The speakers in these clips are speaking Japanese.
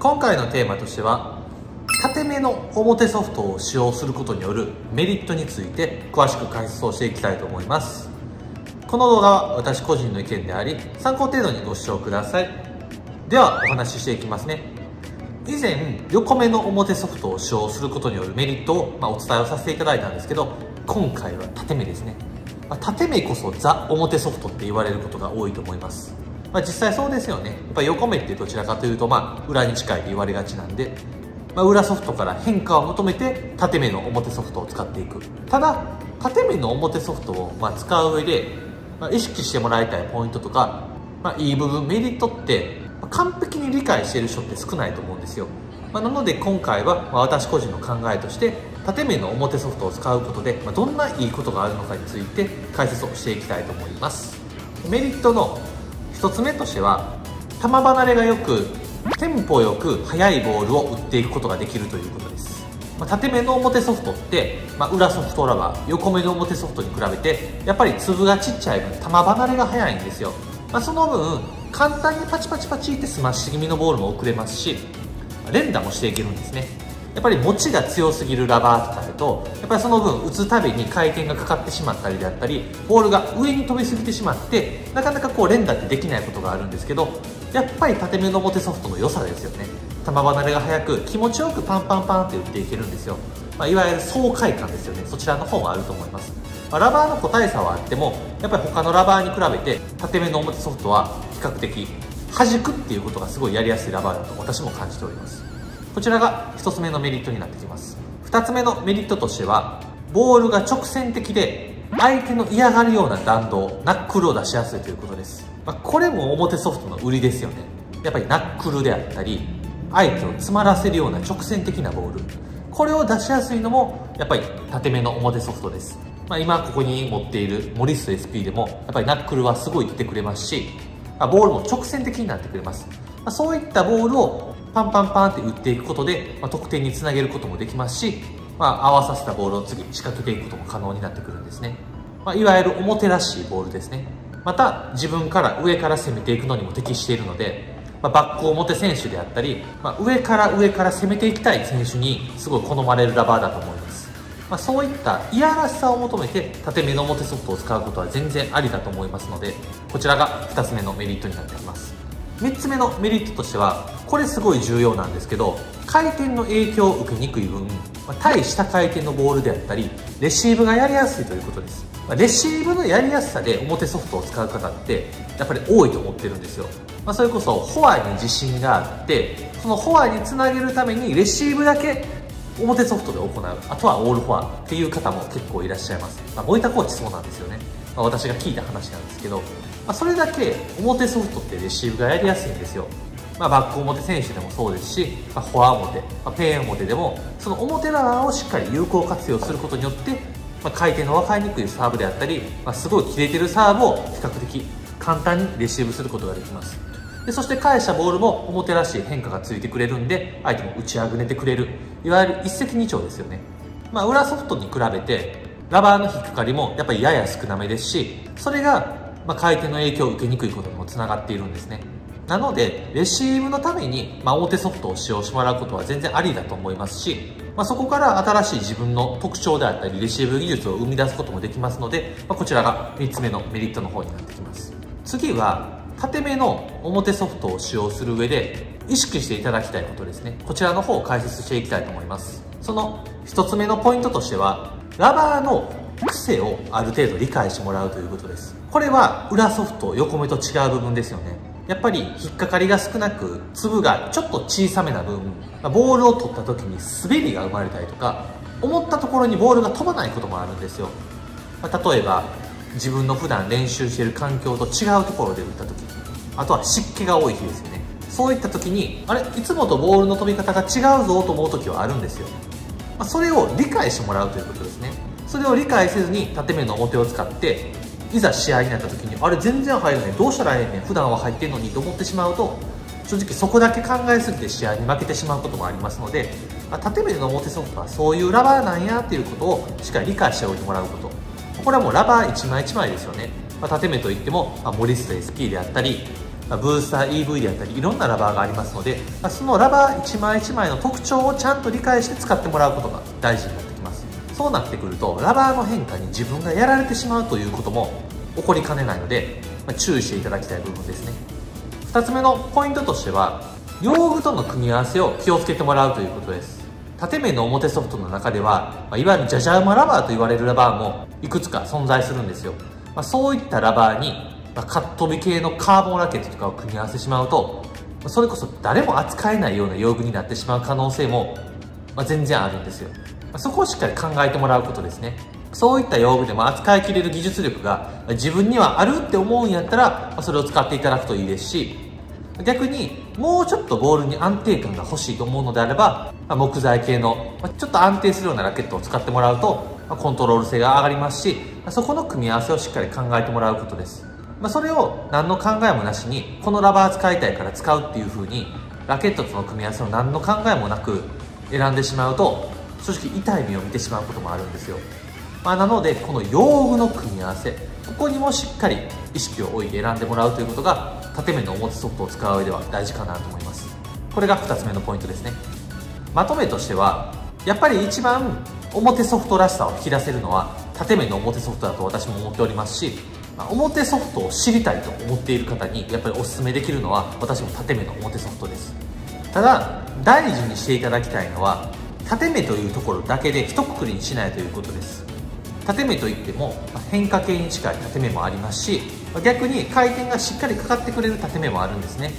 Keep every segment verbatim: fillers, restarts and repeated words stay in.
今回のテーマとしては縦目の表ソフトを使用することによるメリットについて詳しく解説をしていきたいと思います。この動画は私個人の意見であり、参考程度にご視聴ください。ではお話ししていきますね。以前横目の表ソフトを使用することによるメリットを、まあ、お伝えをさせていただいたんですけど、今回は縦目ですね。まあ、縦目こそザ表ソフトって言われることが多いと思います。まあ、実際そうですよね。やっぱ横目ってどちらかというと、まあ、裏に近いと言われがちなんで、まあ、裏ソフトから変化を求めて縦目の表ソフトを使っていく。ただ縦目の表ソフトをまあ使う上で、まあ、意識してもらいたいポイントとか、まあ、いい部分メリットって完璧に理解している人って少ないと思うんですよ。まあ、なので今回はまあ私個人の考えとして縦目の表ソフトを使うことで、まあ、どんないいことがあるのかについて解説をしていきたいと思います。メリットのひとつめとしては球離れがよくテンポよく速いボールを打っていくことができるということです。まあ、縦目の表ソフトって、まあ、裏ソフトラバー横目の表ソフトに比べてやっぱり粒がちっちゃい分球離れが速いんですよ。まあ、その分簡単にパチパチパチってスマッシュ気味のボールも送れますし、連打もしていけるんですね。やっぱり持ちが強すぎるラバーとかだとやっぱりその分打つたびに回転がかかってしまったりであったり、ボールが上に飛びすぎてしまってなかなかこう連打ってできないことがあるんですけど、やっぱり縦目の表ソフトの良さですよね。球離れが速く気持ちよくパンパンパンって打っていけるんですよ。まあ、いわゆる爽快感ですよね。そちらの方があると思います。まあ、ラバーの個体差はあってもやっぱり他のラバーに比べて縦目の表ソフトは比較的弾くっていうことがすごいやりやすいラバーだと私も感じております。こちらがひとつめのメリットになってきます。ふたつめのメリットとしてはボールが直線的で相手の嫌がるような弾道ナックルを出しやすいということです。まあ、これも表ソフトの売りですよね。やっぱりナックルであったり相手を詰まらせるような直線的なボール、これを出しやすいのもやっぱり縦目の表ソフトです。まあ、今ここに持っている森下 エスピー でもやっぱりナックルはすごい出てくれますし、ボールも直線的になってくれます。まあ、そういったボールをパンパンパンって打っていくことで、まあ、得点につなげることもできますし、まあ、合わさせたボールを次仕掛けていくことも可能になってくるんですね。まあ、いわゆる表らしいボールですね。また自分から上から攻めていくのにも適しているので、まあ、バック表選手であったり、まあ、上から上から攻めていきたい選手にすごい好まれるラバーだと思います。まあ、そういった嫌らしさを求めて縦目の表ソフトを使うことは全然ありだと思いますので、こちらがふたつめのメリットになってきます。みっつめのメリットとしてはこれすごい重要なんですけど、回転の影響を受けにくい分、まあ、対下回転のボールであったりレシーブがやりやすいということです。まあ、レシーブのやりやすさで表ソフトを使う方ってやっぱり多いと思ってるんですよ。まあ、それこそフォアに自信があって、そのフォアにつなげるためにレシーブだけ表ソフトで行う、あとはオールフォアっていう方も結構いらっしゃいます。まあ、森田コーチそうなんですよね。まあ、私が聞いた話なんですけど、まあ、それだけ表ソフトってレシーブがやりやすいんですよ。まあ、バック表選手でもそうですし、まあ、フォア表、まあ、ペン表でもその表ラバーをしっかり有効活用することによって、まあ、回転の分かりにくいサーブであったり、まあ、すごい切れてるサーブを比較的簡単にレシーブすることができます。でそして返したボールも表らしい変化がついてくれるんで相手も打ちあぐねてくれる、いわゆる一石二鳥ですよね。まあ、裏ソフトに比べてラバーの引っかかりもやっぱりやや少なめですし、それがまあ回転の影響を受けにくいことにもつながっているんですね。なのでレシーブのためにまあ表ソフトを使用してもらうことは全然ありだと思いますし、まあ、そこから新しい自分の特徴であったりレシーブ技術を生み出すこともできますので、まあ、こちらがみっつめのメリットの方になってきます。次は縦目の表ソフトを使用する上で意識していただきたいことですね。こちらの方を解説していきたいと思います。そのひとつめのポイントとしてはラバーの癖をある程度理解してもらうということです。これは裏ソフト横目と違う部分ですよね。やっぱり引っかかりが少なく粒がちょっと小さめな分、ボールを取った時に滑りが生まれたりとか、思ったところにボールが飛ばないこともあるんですよ。まあ、例えば自分の普段練習している環境と違うところで打った時、あとは湿気が多い日ですよね。そういった時にあれいつもとボールの飛び方が違うぞと思う時はあるんですよ。まあ、それを理解してもらうということですね。それを理解せずに縦目の表を使っていざ試合になった時にあれ全然入らない、どうしたらええねん、普段は入ってんのにと思ってしまうと、正直そこだけ考えすぎて試合に負けてしまうこともありますので、まあ、縦目の表ソフトはそういう裏側なんやっていうことをしっかり理解しておいてもらうこと、これはもうラバーいちまいいちまいですよね。まあ、縦目といっても、まあ、森下 エスピー であったりブースター イーブイ であったりいろんなラバーがありますので、そのラバーいちまいいちまいの特徴をちゃんと理解して使ってもらうことが大事になってきます。そうなってくるとラバーの変化に自分がやられてしまうということも起こりかねないので、注意していただきたい部分ですね。ふたつめのポイントとしては、用具との組み合わせを気をつけてもらうということです。縦面の表ソフトの中では、いわゆるじゃじゃ馬ラバーと言われるラバーもいくつか存在するんですよ。そういったラバーにカットび系のカーボンラケットとかを組み合わせてしまうと、それこそ誰も扱えないような用具になってしまう可能性も全然あるんですよ。そこをしっかり考えてもらうことですね。そういった用具でも扱いきれる技術力が自分にはあるって思うんやったら、それを使っていただくといいですし、逆にもうちょっとボールに安定感が欲しいと思うのであれば、木材系のちょっと安定するようなラケットを使ってもらうとコントロール性が上がりますし、そこの組み合わせをしっかり考えてもらうことです。それを何の考えもなしに、このラバー使いたいから使うっていう風にラケットとの組み合わせを何の考えもなく選んでしまうと、正直痛い目を見てしまうこともあるんですよ。まあ、なのでこの用具の組み合わせ、ここにもしっかり意識を置いて選んでもらうということが、縦面の表ソフトを使う上では大事かなと思います。これがふたつめのポイントですね。まとめとしては、やっぱり一番表ソフトらしさを引き出せるのは縦面の表ソフトだと私も思っておりますし、表ソフトを知りたいと思っている方にやっぱりおすすめできるのは、私も縦面の表ソフトです。ただ大事にしていただきたいのは、縦目というところだけで一括りにしないということです。縦目といっても変化系に近い縦目もありますし、逆に回転がしっかりかかってくれる縦目もあるんですね。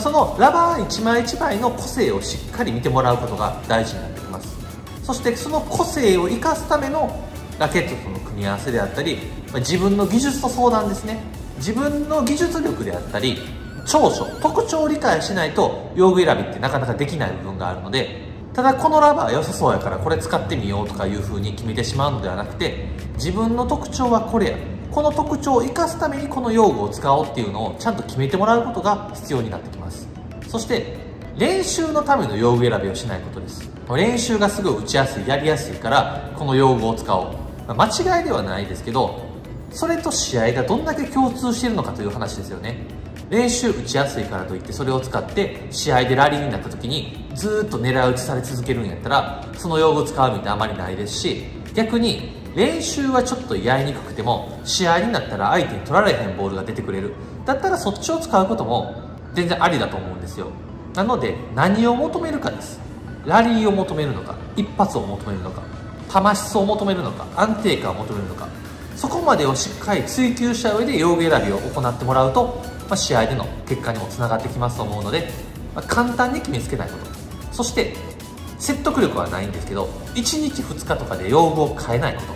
そのラバーいちまいいちまいの個性をしっかり見てもらうことが大事になってきます。そしてその個性を生かすためのラケットとの組み合わせであったり、自分の技術と相談ですね。自分の技術力であったり長所特徴を理解しないと用具選びってなかなかできない部分があるので、ただこのラバー良さそうやからこれ使ってみようとかいう風に決めてしまうのではなくて、自分の特徴はこれや、この特徴を生かすためにこの用具を使おうっていうのをちゃんと決めてもらうことが必要になってきます。そして練習のための用具選びをしないことです。練習がすぐ打ちやすい、やりやすいからこの用具を使おう、間違いではないですけど、それと試合がどんだけ共通しているのかという話ですよね。練習打ちやすいからといってそれを使って試合でラリーになった時にずっと狙い撃ちされ続けるんやったら、その用具を使う意味ってあまりないですし、逆に練習はちょっとやりにくくても試合になったら相手に取られへんボールが出てくれる、だったらそっちを使うことも全然ありだと思うんですよ。なので何を求めるかです。ラリーを求めるのか、一発を求めるのか、球質を求めるのか、安定感を求めるのか、そこまでをしっかり追求した上で用具選びを行ってもらうと、まあ、試合での結果にもつながってきますと思うので、まあ、簡単に決めつけないこと。そして説得力はないんですけど、いちにちふつかとかで用具を変えないこと。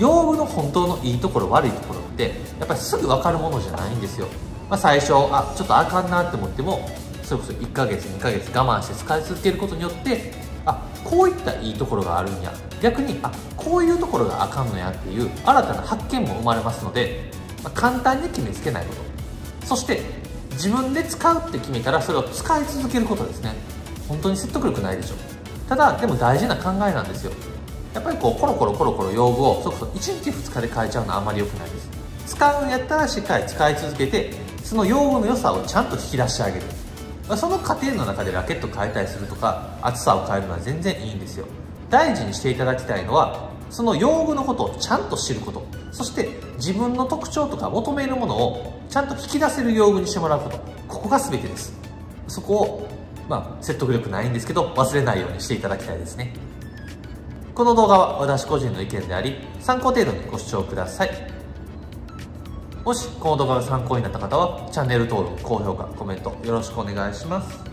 用具の本当のいいところ悪いところってやっぱりすぐ分かるものじゃないんですよ。まあ、最初あちょっとあかんなって思っても、それこそいっかげつにかげつ我慢して使い続けることによって、あこういったいいところがあるんや、逆にあこういうところがあかんのやっていう新たな発見も生まれますので、まあ、簡単に決めつけないこと。そして自分で使うって決めたらそれを使い続けることですね。本当に説得力ないでしょ。ただでも大事な考えなんですよ。やっぱりこうコロコロコロコロ用具をそれこそいちにちふつかで変えちゃうのはあんまり良くないです。使うんやったらしっかり使い続けて、その用具の良さをちゃんと引き出してあげる。その過程の中でラケット変えたりするとか厚さを変えるのは全然いいんですよ。大事にしていただきたいのは、その用具のことをちゃんと知ること、そして自分の特徴とか求めるものをちゃんと引き出せる用具にしてもらうこと、ここが全てです。そこを、まあ、説得力ないんですけど忘れないようにしていただきたいですね。この動画は私個人の意見であり、参考程度にご視聴ください。もしこの動画が参考になった方はチャンネル登録、高評価、コメントよろしくお願いします。